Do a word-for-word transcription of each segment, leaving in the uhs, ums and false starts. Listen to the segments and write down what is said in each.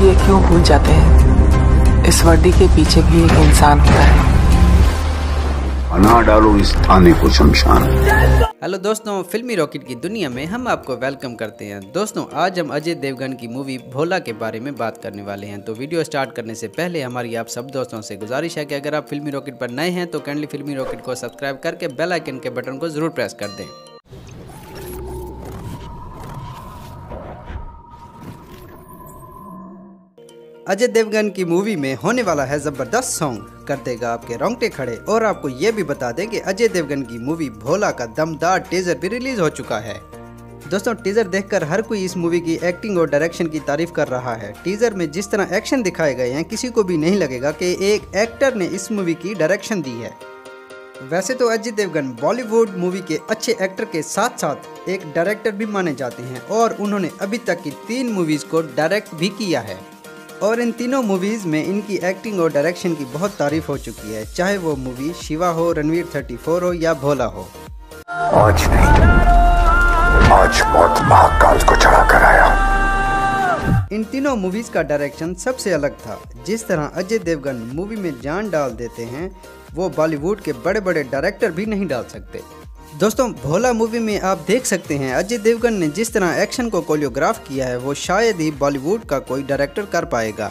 लोग ये क्यों भूल जाते हैं, इस वर्दी के पीछे भी एक इंसान होता है। बना डालो इस थाने को शमशान। हेलो दोस्तों, फिल्मी रॉकेट की दुनिया में हम आपको वेलकम करते हैं। दोस्तों आज हम अजय देवगन की मूवी भोला के बारे में बात करने वाले हैं। तो वीडियो स्टार्ट करने से पहले हमारी आप सब दोस्तों से गुजारिश है कि अगर आप फिल्मी रॉकेट पर नए हैं तो काइंडली फिल्मी रॉकेट को सब्सक्राइब करके बेल आइकन के बटन को जरूर प्रेस कर दें। अजय देवगन की मूवी में होने वाला है जबरदस्त सॉन्ग, कर देगा आपके रोंगटे खड़े। और आपको ये भी बता दें कि अजय देवगन की मूवी भोला का दमदार टीजर भी रिलीज हो चुका है। दोस्तों टीजर देखकर हर कोई इस मूवी की एक्टिंग और डायरेक्शन की तारीफ कर रहा है। टीजर में जिस तरह एक्शन दिखाए गए हैं, किसी को भी नहीं लगेगा कि एक एक्टर ने इस मूवी की डायरेक्शन दी है। वैसे तो अजय देवगन बॉलीवुड मूवी के अच्छे एक्टर के साथ साथ एक डायरेक्टर भी माने जाते हैं और उन्होंने अभी तक की तीन मूवीज़ को डायरेक्ट भी किया है और इन तीनों मूवीज़ में इनकी एक्टिंग और डायरेक्शन की बहुत तारीफ हो चुकी है, चाहे वो मूवी शिवा हो, रणवीर थर्टी फोर हो या भोला हो। आज नहीं, आज बहुत महाकाल को चढ़ा कर आया। इन तीनों मूवीज़ का डायरेक्शन सबसे अलग था। जिस तरह अजय देवगन मूवी में जान डाल देते हैं वो बॉलीवुड के बड़े बड़े डायरेक्टर भी नहीं डाल सकते। दोस्तों भोला मूवी में आप देख सकते हैं अजय देवगन ने जिस तरह एक्शन को कोरियोग्राफ किया है वो शायद ही बॉलीवुड का कोई डायरेक्टर कर पाएगा।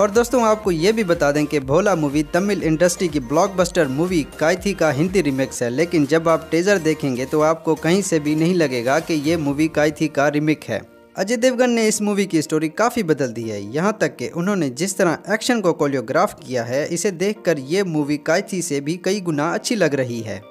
और दोस्तों आपको ये भी बता दें कि भोला मूवी तमिल इंडस्ट्री की ब्लॉकबस्टर मूवी काइथी का हिंदी रीमेक्स है, लेकिन जब आप टीजर देखेंगे तो आपको कहीं से भी नहीं लगेगा कि ये मूवी काइथी का रीमेक है। अजय देवगन ने इस मूवी की स्टोरी काफ़ी बदल दी है, यहाँ तक कि उन्होंने जिस तरह एक्शन को कोरियोग्राफ किया है इसे देखकर ये मूवी काइथी से भी कई गुना अच्छी लग रही है।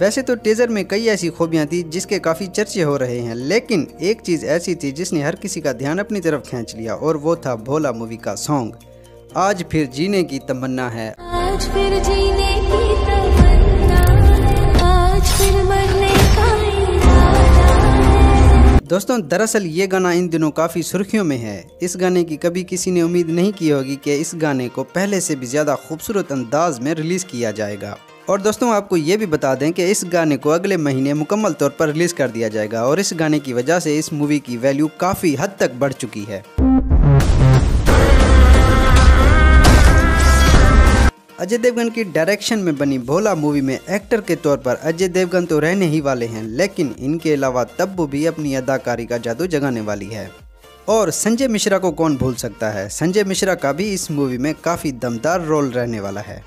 वैसे तो टीजर में कई ऐसी खूबियाँ थी जिसके काफ़ी चर्चे हो रहे हैं, लेकिन एक चीज़ ऐसी थी जिसने हर किसी का ध्यान अपनी तरफ खींच लिया और वो था भोला मूवी का सॉन्ग आज फिर जीने की तमन्ना है। आज फिर जीने की तमन्ना, आज फिर मरने का इरादा। दोस्तों दरअसल ये गाना इन दिनों काफ़ी सुर्खियों में है। इस गाने की कभी किसी ने उम्मीद नहीं की होगी कि इस गाने को पहले से भी ज़्यादा खूबसूरत अंदाज में रिलीज़ किया जाएगा। और दोस्तों आपको ये भी बता दें कि इस गाने को अगले महीने मुकम्मल तौर पर रिलीज कर दिया जाएगा और इस गाने की वजह से इस मूवी की वैल्यू काफ़ी हद तक बढ़ चुकी है। अजय देवगन की डायरेक्शन में बनी भोला मूवी में एक्टर के तौर पर अजय देवगन तो रहने ही वाले हैं, लेकिन इनके अलावा तब्बू भी अपनी अदाकारी का जादू जगाने वाली है। और संजय मिश्रा को कौन भूल सकता है, संजय मिश्रा का भी इस मूवी में काफ़ी दमदार रोल रहने वाला है।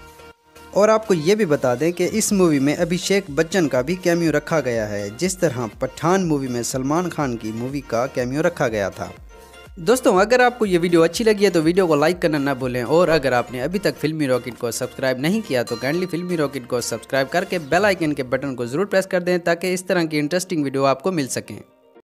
और आपको ये भी बता दें कि इस मूवी में अभिषेक बच्चन का भी कैमियो रखा गया है, जिस तरह पठान मूवी में सलमान खान की मूवी का कैमियो रखा गया था। दोस्तों अगर आपको ये वीडियो अच्छी लगी है तो वीडियो को लाइक करना ना भूलें और अगर आपने अभी तक फिल्मी रॉकेट को सब्सक्राइब नहीं किया तो काइंडली फिल्मी रॉकेट को सब्सक्राइब करके बेल आइकन के बटन को जरूर प्रेस कर दें ताकि इस तरह की इंटरेस्टिंग वीडियो आपको मिल सकें।